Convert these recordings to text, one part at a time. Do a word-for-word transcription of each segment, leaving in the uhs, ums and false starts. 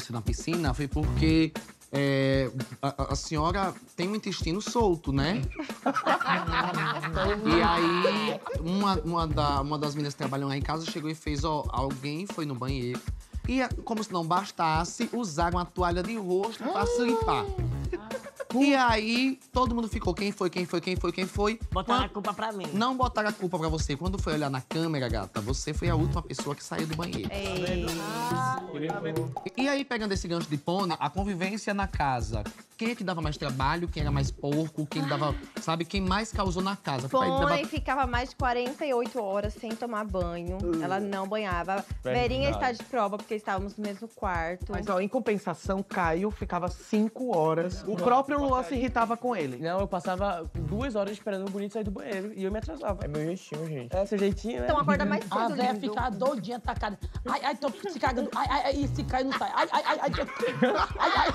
você na piscina foi porque é, a, a senhora tem um intestino solto, né? E aí, uma, uma, da, uma das meninas que trabalham lá em casa chegou e fez, ó, alguém foi no banheiro. E, como se não bastasse, usaram a toalha de rosto pra se limpar. E aí, todo mundo ficou, quem foi, quem foi, quem foi, quem foi. Botaram a culpa pra mim. Não botaram a culpa pra você. Quando foi olhar na câmera, gata, você foi a última pessoa que saiu do banheiro. Ei. Ah, e aí, pegando esse gancho de pônei, a convivência na casa. Quem é que dava mais trabalho, quem era mais porco, quem dava, sabe, quem mais causou na casa. Foi, dava... ficava mais de quarenta e oito horas sem tomar banho. Uh, Ela não banhava. Verinha está de prova, porque estávamos no mesmo quarto. Mas, ó, em compensação, Caio ficava cinco horas. Não, o não, próprio Luan se irritava com ele. Não, eu passava duas horas esperando o bonito sair do banheiro e eu me atrasava. É meu jeitinho, gente. É, seu jeitinho, né? Então acorda mais cedo, a velha ficava doidinha atacada. Ai, ai, tô se cagando. Ai, ai, ai, se cai, não sai. Ai, ai, ai, ai. Ai, ai.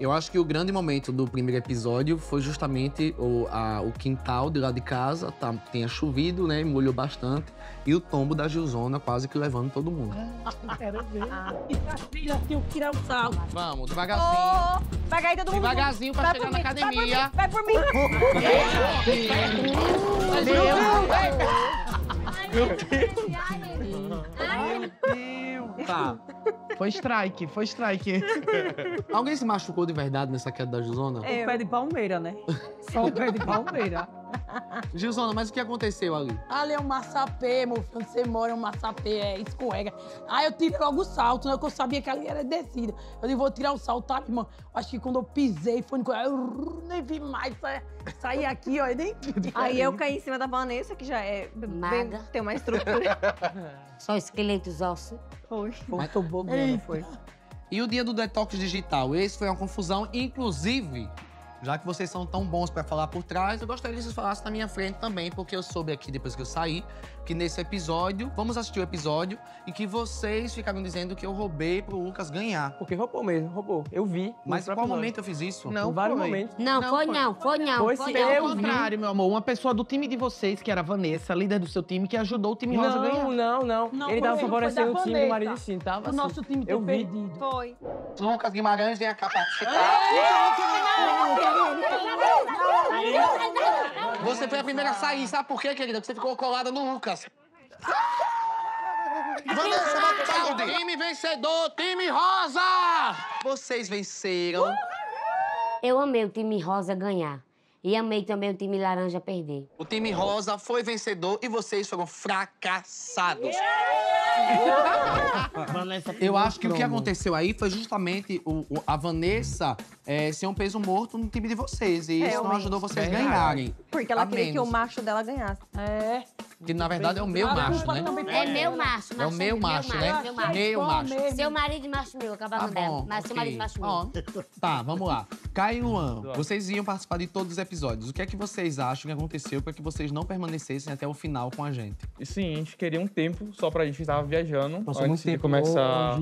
Eu acho que o grande momento do primeiro episódio foi justamente o, a, o quintal de lá de casa, tá, tinha chovido, né, molhou bastante, e o tombo da Gilzona quase que levando todo mundo. Ah, eu quero ver. Ah, filha, tenho que tirar o sal. Vamos, devagarzinho. Oh, vai cair todo mundo. Devagarzinho pra vai chegar na mim, academia. Vai por mim, vai por mim. Meu Deus. Ai, meu Deus. Tá. Foi strike, foi strike. Alguém se machucou de verdade nessa queda da Gilzona? É, o pé de palmeira, né? Só o pé de palmeira. Gilzona, mas o que aconteceu ali? Ali é um massapê, meu filho. Você mora, é um massapê, é, escorrega. Aí eu tirei logo o salto, né? Porque eu sabia que ali era descida. Eu disse, vou tirar o salto, tá, irmão? Acho que quando eu pisei, foi no corredor, eu nem vi mais, saí, saí aqui, ó, eu nem... Aí eu caí em cima da Vanessa, que já é... Maga. Bem, tem uma estrutura. Só esqueletos ossos. Foi. Mas tô bobando, foi. E o dia do detox digital? Esse foi uma confusão, inclusive... Já que vocês são tão bons pra falar por trás, eu gostaria que vocês falassem na minha frente também, porque eu soube aqui, depois que eu saí, que nesse episódio, vamos assistir o episódio, e que vocês ficaram dizendo que eu roubei pro Lucas ganhar. Porque roubou mesmo, roubou. Eu vi. Mas em qual momento eu fiz isso? Não, em vários momentos. Não, foi não, foi não. Foi sim. Pelo contrário, meu amor, uma pessoa do time de vocês, que era a Vanessa, líder do seu time, que ajudou o time rosa a ganhar. Não, não, não. Ele tava favorecendo o time do marido sim, tava assim. O nosso time ter perdido. Foi. Lucas Guimarães vem cá participar. Você foi a primeira a sair, sabe por quê, querida? Porque você ficou colada no Lucas. Vanessa Mataldi! Time vencedor, time rosa! Vocês venceram. Eu amei o time rosa ganhar. E amei também o time laranja perder. O time rosa foi vencedor e vocês foram fracassados. Eu acho que o que aconteceu aí foi justamente o, o, a Vanessa é, ser um peso morto no time de vocês. E isso não ajudou vocês a ganharem. Porque ela queria que o macho dela ganhasse. É. Que na verdade é o meu macho, né? É meu macho, macho. É o meu macho, né? Meu macho. Seu marido e macho meu, acabava dela. Mas seu marido e macho meu. Tá, vamos lá. Caio e Luan, vocês iam participar de todos os episódios. O que é que vocês acham que aconteceu para que vocês não permanecessem até o final com a gente? Sim, a gente queria um tempo só pra gente estar viajando. Passou muito tempo. Começar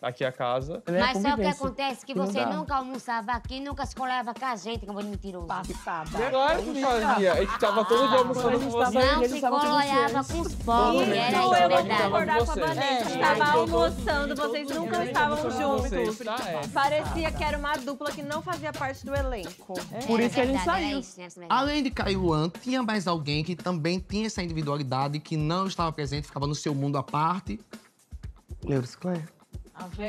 aqui a casa. Mas sabe o que acontece? Que você nunca almoçava aqui, nunca se colava com a gente, como ele mentiroso. Passava. Claro que fazia. A gente tava todo dia almoçando com você. Não se colava com os pobres, era isso, é verdade. Tava almoçando, vocês nunca estavam juntos. Parecia que era uma dupla que não fazia parte do elenco. Por isso que a gente saiu. Além de Caio e Luan, tinha mais alguém que também tinha essa individualidade, que não estava presente, ficava no seu mundo à parte? Leuris Claire.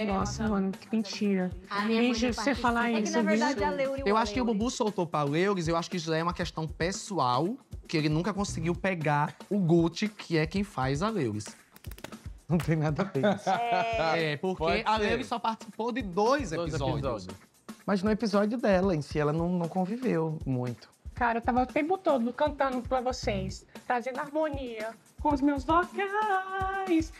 Nossa, mano, que mentira. Deixa você falar isso. É que, na verdade, a Leuris... Eu acho que o Bubu soltou pra Leuris, eu acho que isso é uma questão pessoal, que ele nunca conseguiu pegar o Gucci, que é quem faz a Leuris. Não tem nada a ver isso. É, é porque a Leuris só participou de dois, dois episódios. episódios. Mas no episódio dela, em si, ela não, não conviveu muito. Cara, eu tava o tempo todo cantando pra vocês, trazendo harmonia com os meus vocais.